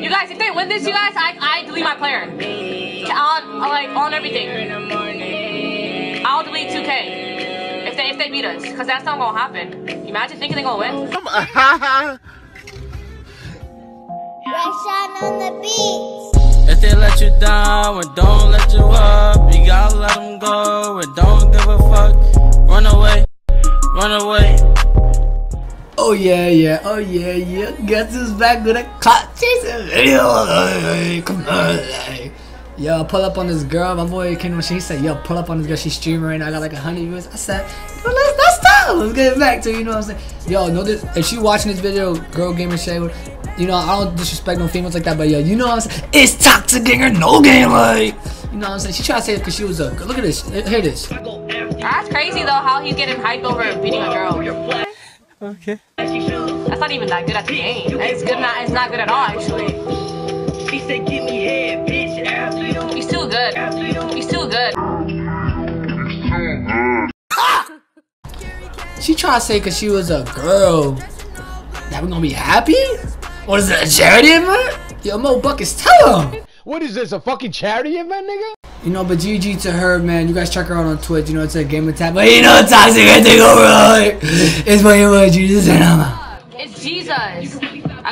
You guys, if they win this, you guys, I delete my player. On everything. I'll delete 2K if they beat us, because that's not gonna happen. You imagine thinking they're gonna win? Come on. On the beach. If they let you down and don't let you up, you gotta let them go and don't give a fuck. Run away, run away. Oh yeah, yeah, oh yeah, yeah. Guess who's back with a clout chasing video? Come on. Yo, pull up on this girl. My boy came when she said, yo, pull up on this girl. She's streaming right now. I got like 100 views. I said, yo, let's stop. Let's get back to, you know what I'm saying? Yo, notice if she watching this video, Girl Gamer Shay, you know, I don't disrespect no females like that, but yo, you know what I'm saying? It's Toxic Ganger, no game, like. You know what I'm saying? She tried to say it because she was a. Look at this. Hear this. That's crazy, though, how he's getting hyped over beating a girl. Okay. That's not even that good at the game. It's good, not, it's not good at all, actually. She said, give me head, bitch, after you. He's too good. He's too good. She tried to say because she was a girl that we're going to be happy? What is it, a charity event? Yo, Mo Buckets, tell him! What is this, a fucking charity event, nigga? You know, but GG to her, man. You guys check her out on Twitch. You know, it's a game attack. But you know, Toxic Gang take over. Like, it's my boy, Jesus, and I'm out. It's Jesus. I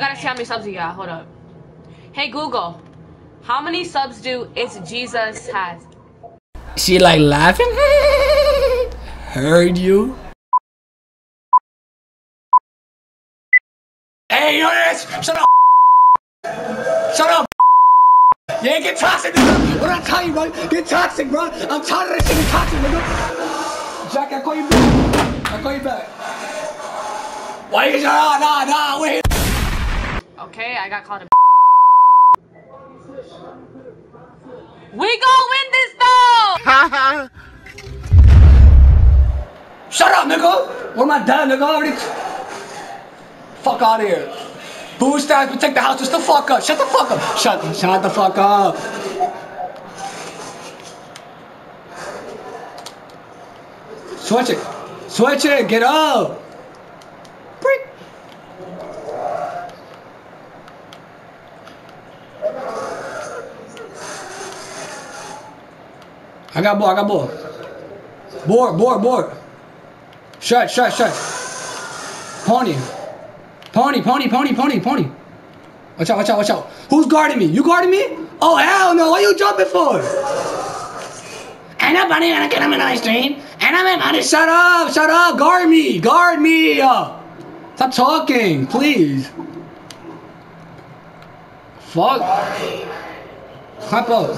gotta see how many subs you got. Hold up. Hey, Google. How many subs do It's Jesus has? She, like, laughing? Heard you. Hey, yo, yes! Shut up! Shut up! Yeah, get toxic, nigga! What I tell you, bro? Get toxic, bro! I'm tired of this shit, get toxic, nigga! Jack, I call you back! I call you back! Why you nah, wait! Okay, I got called a We gon' win this, though! Haha! Shut up, nigga! What am I done, nigga? Already. Fuck out of here. Boo stands protect the house. Just the fuck up. Shut the fuck up. Shut the fuck up. Switch it. Switch it. Get up. Break. I got ball. Board. Shut. Pony. Watch out. Who's guarding me? You guarding me? Oh, hell no. What are you jumping for? Ain't nobody gonna get him in ice cream. And I'm in money. Shut up. Guard me. Stop talking, please. Fuck. Hop up.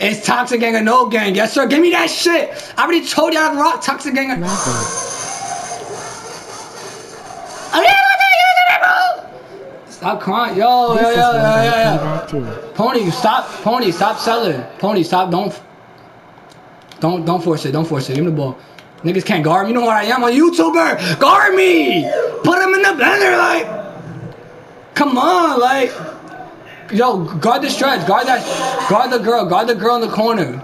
It's Toxic Gang or no gang. Yes, sir. Give me that shit. I already told you I can rock Toxic Gang or no. Stop crying, yo. Pony, stop selling. Pony, stop, don't force it, give me the ball. Niggas can't guard me, you know what I am, a YouTuber. Guard me, put him in the blender, like. Come on, like. Yo, guard the stretch, guard the girl in the corner.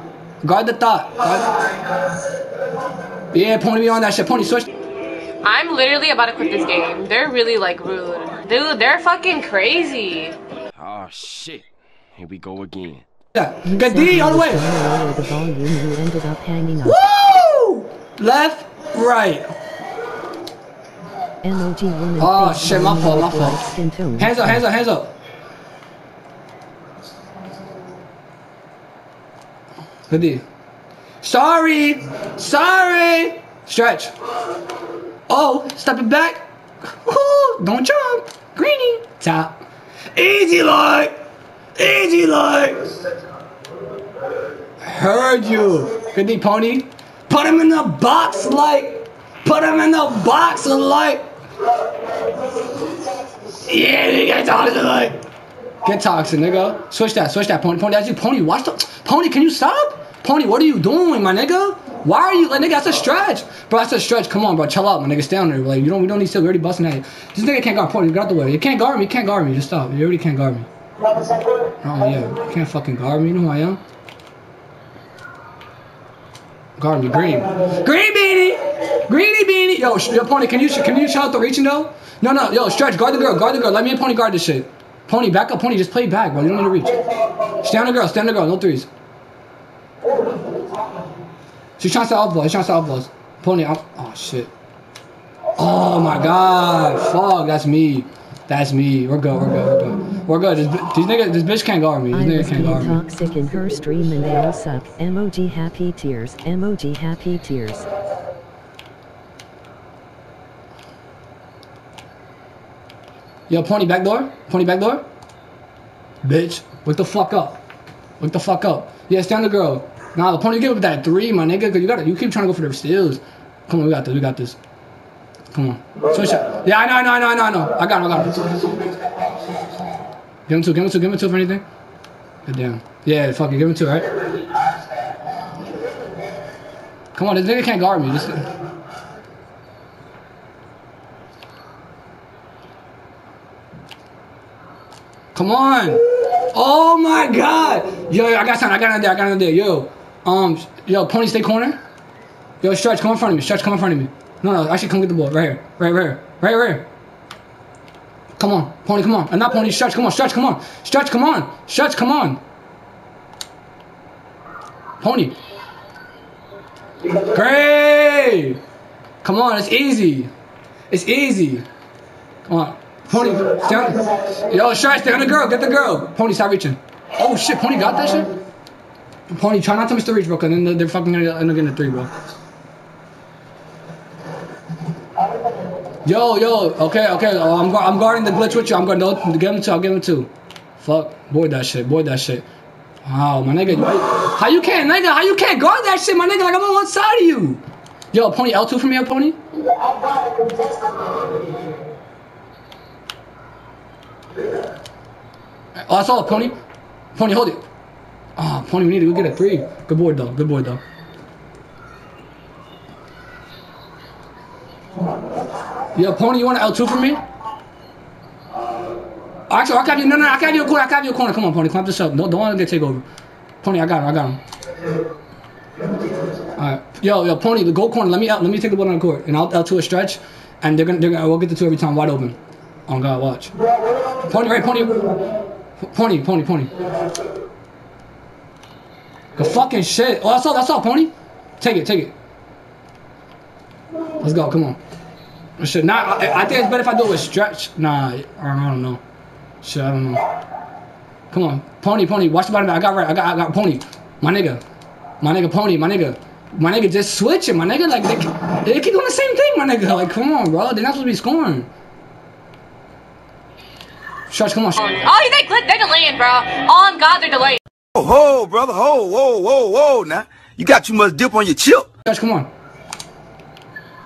Guard the thought. Yeah, Pony, be on that shit, Pony, switch. I'm literally about to quit this game. They're really, like, rude. Dude, they're fucking crazy. Oh, shit. Here we go again. Yeah, get D all the way. Woo! Left, right. Oh, shit, my fault. Hands up. Good D. Sorry. Stretch. Oh, step it back. Ooh, don't jump. Greeny. Top. Easy, like. Heard you. Good D, Pony. Put him in the box, like. Yeah, you get toxic, like. Get toxic, nigga. Switch that, Pony. Pony, that's you. Pony, watch the. Pony, can you stop? Pony, what are you doing, my nigga? Why are you, like, nigga, that's a stretch. Bro, that's a stretch. Come on, bro. Chill out, my nigga. Stay down there. Like, we don't need to. We're already busting at you. This nigga can't guard Pony. Get out the way. You can't guard me. Just stop. You already can't guard me. Oh, yeah. You can't fucking guard me. You know who I am? Guard me. Green. Green beanie. Yo, Pony, can you shout out the reaching, though? No, no, yo, stretch, guard the girl, guard the girl. Let me and Pony guard this shit. Pony, back up, Pony, just play back, bro. You don't need to reach. Stay on the girl, stay on the girl, no threes. She's trying to outblow, she's trying to outblow. Pony, I'm, oh shit. Oh my god, fuck, that's me. That's me. We're good, we're good, we're good. We're good. These niggas, this bitch can't guard me. These niggas can't guard me. I was being toxic in her stream and they all suck. Emoji happy tears. Emoji happy tears. Yo, Pony back door? Pony back door? Bitch, wake the fuck up. Wake the fuck up. Yeah, stay on the girl. Nah, Pony, give up that three, my nigga. Cause you gotta, you keep trying to go for the steals. Come on, we got this, we got this. Come on. Switch up. Yeah, I know. I got him, Give him two for anything. Good damn. Yeah, fuck it, give him two, right? Come on, this nigga can't guard me. Just... Come on! Oh my god! Yo, I got another day. Yo, yo, Pony, stay corner. Yo, stretch, come in front of me. No, no, actually, come get the ball. Right here. Come on, Pony, come on. And not Pony, stretch, come on, stretch, come on. Stretch, come on. Stretch, come on. Pony. Great! Come on, it's easy. It's easy. Come on. Pony, stay on. Yo, stretch, stay on the girl. Get the girl. Pony, stop reaching. Oh, shit, Pony got that shit? Pony, try not to miss the reach, bro, because then they're fucking going to end up getting a three, bro. Yo, okay. I'm guarding the glitch with you. I'm going to give him two. I'll give him two. Fuck. Boy, that shit. Wow, my nigga. How you can't guard that shit, my nigga? Like, I'm on one side of you. Yo, Pony, L2 from here, Pony? Oh, that's all, Pony. Pony, hold it. Ah, oh, Pony, we need to go get a three. Good boy, though. Yo, Pony, you want an L2 from me? Actually, I can have you. No, I can have you a corner. Come on, Pony, clamp this up. Don't let him get take over. Pony, I got him. All right, yo, Pony, the gold corner. Let me take the ball on the court, and I'll L2 a stretch, and they're gonna. We'll get the two every time, wide open. Oh God, watch. Pony, right, Pony. The fucking shit. Oh, that's all, Pony. Take it. Let's go. Come on. Shit, nah, I think it's better if I do it with stretch. Nah, I don't know. Shit, I don't know. Come on, Pony, watch the bottom. I got Pony. My nigga. My nigga just switching, my nigga. Like, they keep doing the same thing, my nigga. Like, come on, bro. They're not supposed to be scoring. Stretch, come on. They're delaying, bro. On God, they're delaying. Oh, ho, brother. Ho, whoa. Now, you got too much dip on your chip. Stretch, come on.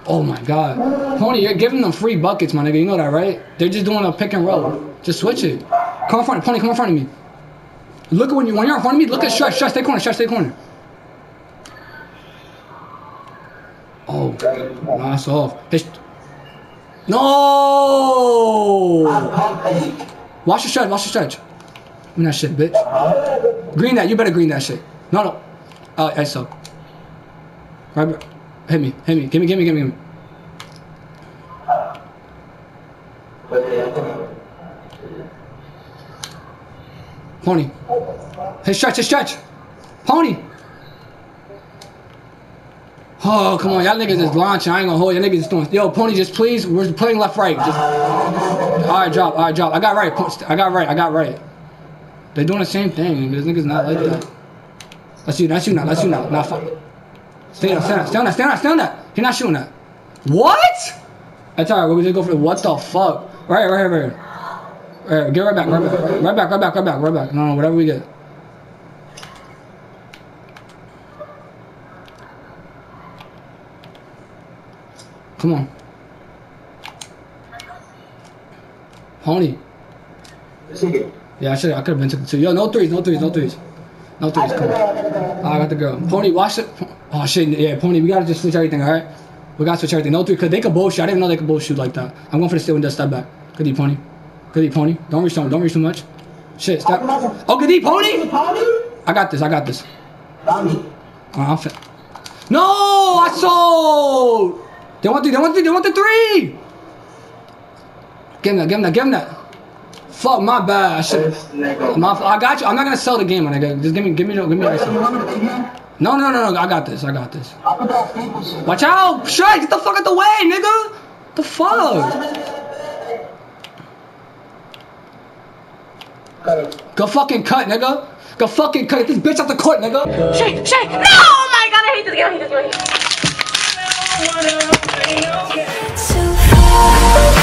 Oh my god. Pony, you're giving them free buckets, my nigga. You know that, right? They're just doing a pick and roll. Just switch it. Come in front of Pony, come in front of me. Look at when you're in front of me, look at stretch, stay corner. Oh, nice off. No! Watch the stretch. Green that shit, bitch. Green that, you better green that shit. No. I suck. Right, Hit me. Give me. Pony. Hey, stretch. Pony. Oh, come on. Y'all niggas is launching. I ain't gonna hold you. Y'all niggas is doing. Yo, Pony, just please. We're playing left-right. Just... All right, drop. I got right. They're doing the same thing. This nigga's not like that. That's you now. Nah, fuck. Stand up. He's not shooting that. What? That's alright, we're gonna go for the what the fuck. Right here. Right, get right back. No, whatever we get. Come on. Pony. Yeah, I could have been took the two. Yo, no threes. No threes, come on. I got the girl. Pony, watch it. Oh shit, yeah, Pony, we gotta just switch everything, alright? We gotta switch everything. No three, cause they could both shoot. I didn't know they could both shoot like that. I'm going for the steal and just step back. Good E, Pony. Don't reach too much. Shit, step. Oh, good E, Pony! I got this. No, I sold! They want the three! Give him that. Fuck, my bad. I got you. I'm not gonna sell the game, my nigga. Just give me ice. No. I got this. Watch out! Shay, get the fuck out the way, nigga. The fuck? Go fucking cut, nigga. Go fucking cut. Get this bitch out the court, nigga. Shay. No! Oh my god, I hate this game. I hate this game.